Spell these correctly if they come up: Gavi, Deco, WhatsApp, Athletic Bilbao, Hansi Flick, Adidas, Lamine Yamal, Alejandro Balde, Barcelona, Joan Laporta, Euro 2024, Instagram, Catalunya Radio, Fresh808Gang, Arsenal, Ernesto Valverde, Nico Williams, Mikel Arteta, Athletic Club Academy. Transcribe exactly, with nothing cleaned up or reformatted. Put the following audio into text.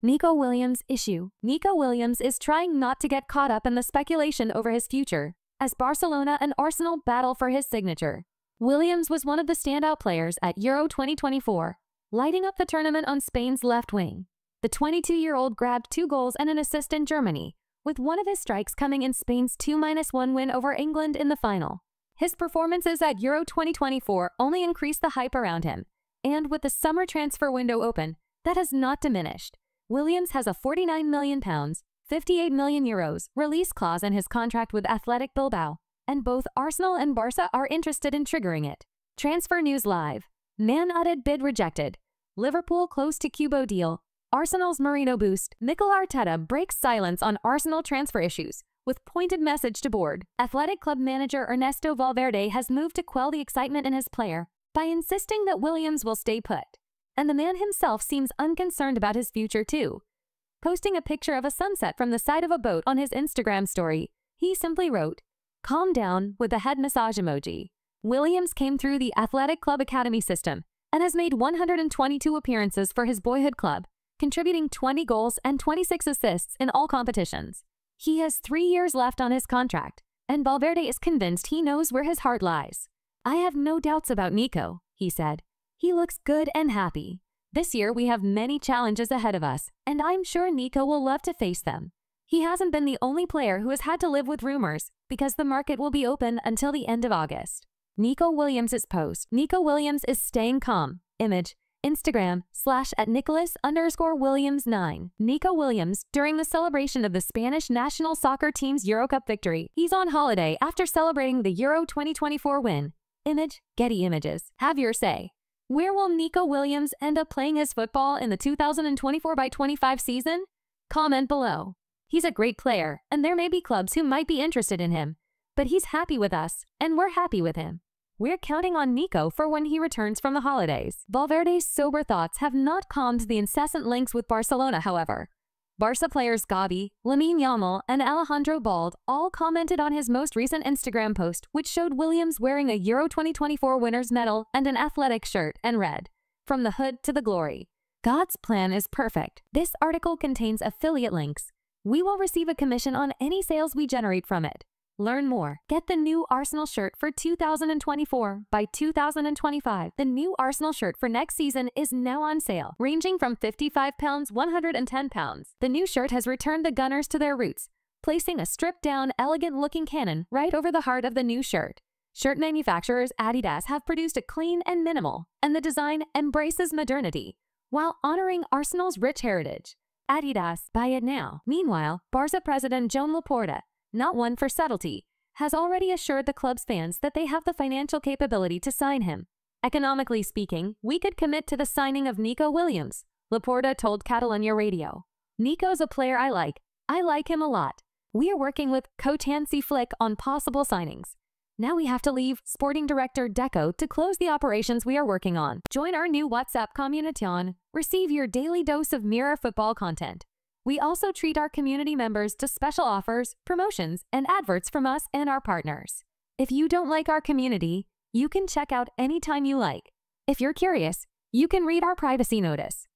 Nico Williams issue. Nico Williams is trying not to get caught up in the speculation over his future, as Barcelona and Arsenal battle for his signature. Williams was one of the standout players at Euro twenty twenty-four, lighting up the tournament on Spain's left wing. The twenty-two-year-old grabbed two goals and an assist in Germany, with one of his strikes coming in Spain's two to one win over England in the final. His performances at Euro twenty twenty-four only increased the hype around him, and with the summer transfer window open, that has not diminished. Williams has a forty-nine million pounds, fifty-eight million euros release clause in his contract with Athletic Bilbao, and both Arsenal and Barca are interested in triggering it. Transfer News Live. Man United bid rejected. Liverpool close to Cubo deal. Arsenal's Marino boost. Mikel Arteta breaks silence on Arsenal transfer issues, with pointed message to board. Athletic Club manager Ernesto Valverde has moved to quell the excitement in his player by insisting that Williams will stay put. And the man himself seems unconcerned about his future too. Posting a picture of a sunset from the side of a boat on his Instagram story, he simply wrote, "Calm down," with a head massage emoji. Williams came through the Athletic Club Academy system and has made one hundred twenty-two appearances for his boyhood club, contributing twenty goals and twenty-six assists in all competitions. He has three years left on his contract, and Valverde is convinced he knows where his heart lies. "I have no doubts about Nico," he said. "He looks good and happy. This year we have many challenges ahead of us, and I'm sure Nico will love to face them." He hasn't been the only player who has had to live with rumors, because the market will be open until the end of August. Nico Williams' post. Nico Williams is staying calm. Image. Instagram, slash at Nicholas underscore Williams nine. Nico Williams, during the celebration of the Spanish national soccer team's Euro Cup victory. He's on holiday after celebrating the Euro twenty twenty-four win. Image, Getty Images. Have your say. Where will Nico Williams end up playing his football in the two thousand twenty-four twenty-five season? Comment below. He's a great player, and there may be clubs who might be interested in him, but he's happy with us, and we're happy with him. We're counting on Nico for when he returns from the holidays. Valverde's sober thoughts have not calmed the incessant links with Barcelona, however. Barca players Gavi, Lamine Yamal, and Alejandro Balde all commented on his most recent Instagram post, which showed Williams wearing a Euro twenty twenty-four winner's medal and an athletic shirt and read, "From the hood to the glory. God's plan is perfect." This article contains affiliate links. We will receive a commission on any sales we generate from it. Learn more. Get the new Arsenal shirt for two thousand twenty-four by two thousand twenty-five. The new Arsenal shirt for next season is now on sale, ranging from fifty-five pounds to one hundred ten pounds. The new shirt has returned the Gunners to their roots, placing a stripped-down, elegant-looking cannon right over the heart of the new shirt. Shirt manufacturers Adidas have produced a clean and minimal, and the design embraces modernity, while honoring Arsenal's rich heritage. Adidas, buy it now. Meanwhile, Barca president Joan Laporta, not one for subtlety, has already assured the club's fans that they have the financial capability to sign him. "Economically speaking, we could commit to the signing of Nico Williams," Laporta told Catalunya Radio. "Nico's a player I like. I like him a lot. We are working with coach Hansi Flick on possible signings. Now we have to leave sporting director Deco to close the operations we are working on." Join our new WhatsApp community on. Receive your daily dose of Mirror football content. We also treat our community members to special offers, promotions, and adverts from us and our partners. If you don't like our community, you can check out anytime you like. If you're curious, you can read our privacy notice.